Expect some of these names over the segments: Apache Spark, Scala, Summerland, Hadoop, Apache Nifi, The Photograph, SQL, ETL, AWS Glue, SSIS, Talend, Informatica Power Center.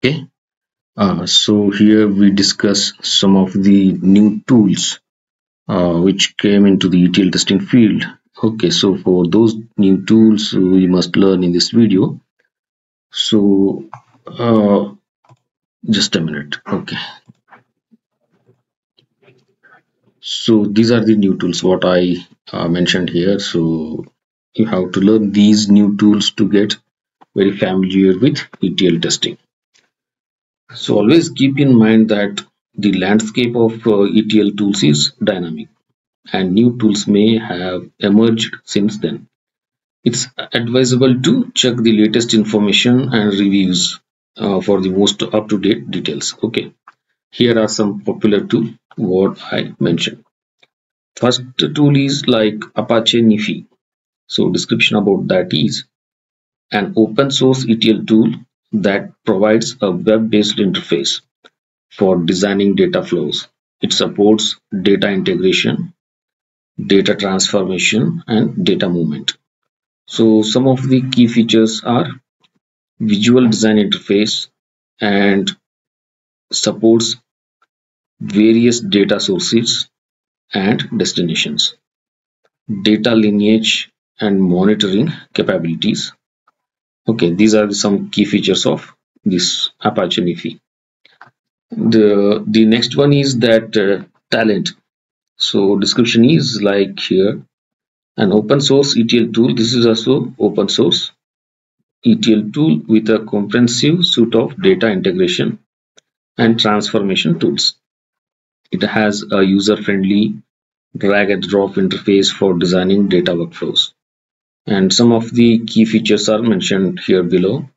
Okay, so here we discuss some of the new tools which came into the ETL testing field. Okay, so for those new tools we must learn in this video. So just a minute. Okay, so these are the new tools what I mentioned here. So you have to learn these new tools to get very familiar with ETL testing. So always keep in mind that the landscape of ETL tools is dynamic and new tools may have emerged since then. It's advisable to check the latest information and reviews for the most up-to-date details. Okay, here are some popular tools what I mentioned. First tool is like Apache Nifi. So description about that is an open source ETL tool that provides a web-based interface for designing data flows. It supports data integration, data transformation, and data movement. So some of the key features are visual design interface and supports various data sources and destinations, data lineage and monitoring capabilities. Okay, these are some key features of this Apache Nifi. The next one is that Talend. So description is like here, an open source ETL tool. This is also open source ETL tool with a comprehensive suite of data integration and transformation tools. It has a user-friendly drag and drop interface for designing data workflows. And some of the key features are mentioned here below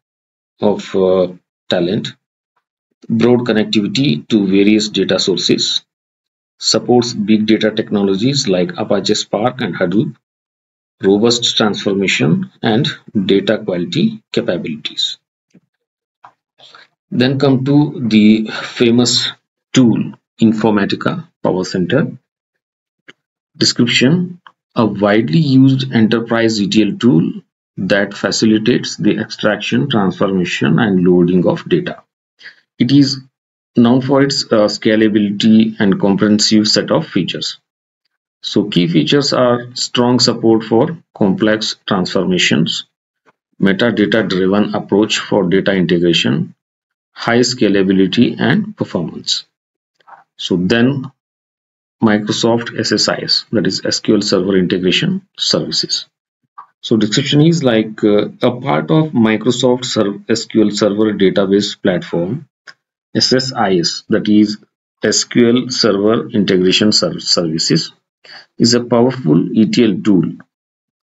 of Talend. Broad connectivity to various data sources, supports big data technologies like Apache Spark and Hadoop, robust transformation and data quality capabilities. Then come to the famous tool Informatica Power Center. Description: a widely used enterprise ETL tool that facilitates the extraction, transformation, and loading of data. It is known for its scalability and comprehensive set of features. So key features are strong support for complex transformations, metadata-driven approach for data integration, high scalability and performance. So then Microsoft SSIS, that is SQL Server Integration Services. So description is like a part of Microsoft SQL Server Database Platform, SSIS, that is SQL Server Integration Services, is a powerful ETL tool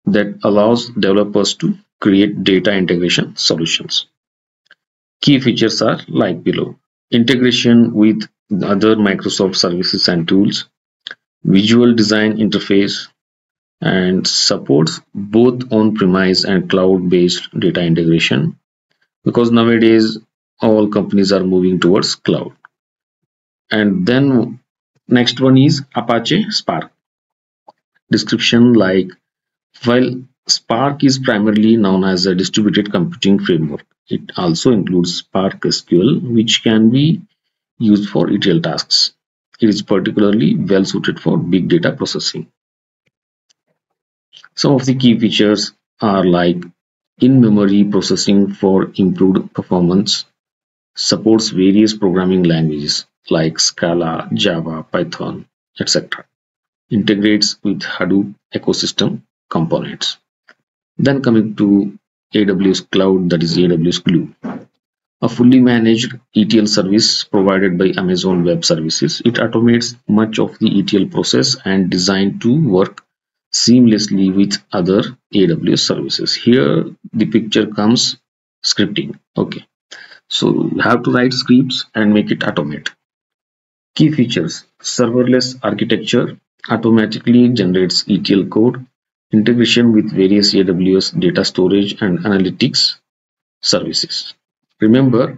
that allows developers to create data integration solutions. Key features are like below: integration with other Microsoft services and tools, visual design interface, and supports both on-premise and cloud-based data integration, because nowadays all companies are moving towards cloud. And then next one is Apache Spark. Description like, while Spark is primarily known as a distributed computing framework, it also includes Spark SQL, which can be used for ETL tasks. It is particularly well suited for big data processing. Some of the key features are like in-memory processing for improved performance, supports various programming languages like Scala, Java, Python, etc. Integrates with Hadoop ecosystem components. Then coming to AWS Cloud, that is AWS Glue. A fully managed ETL service provided by Amazon Web Services. It automates much of the ETL process and designed to work seamlessly with other AWS services. Here the picture comes scripting. Okay, so you have to write scripts and make it automate. Key features: serverless architecture, automatically generates ETL code, integration with various AWS data storage and analytics services. Remember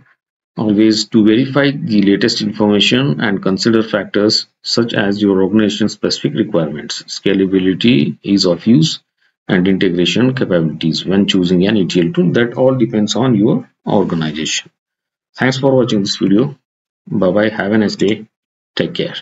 always to verify the latest information and consider factors such as your organization's specific requirements. Scalability, ease of use, and integration capabilities when choosing an ETL tool. That all depends on your organization. Thanks for watching this video. Bye bye. Have a nice day. Take care.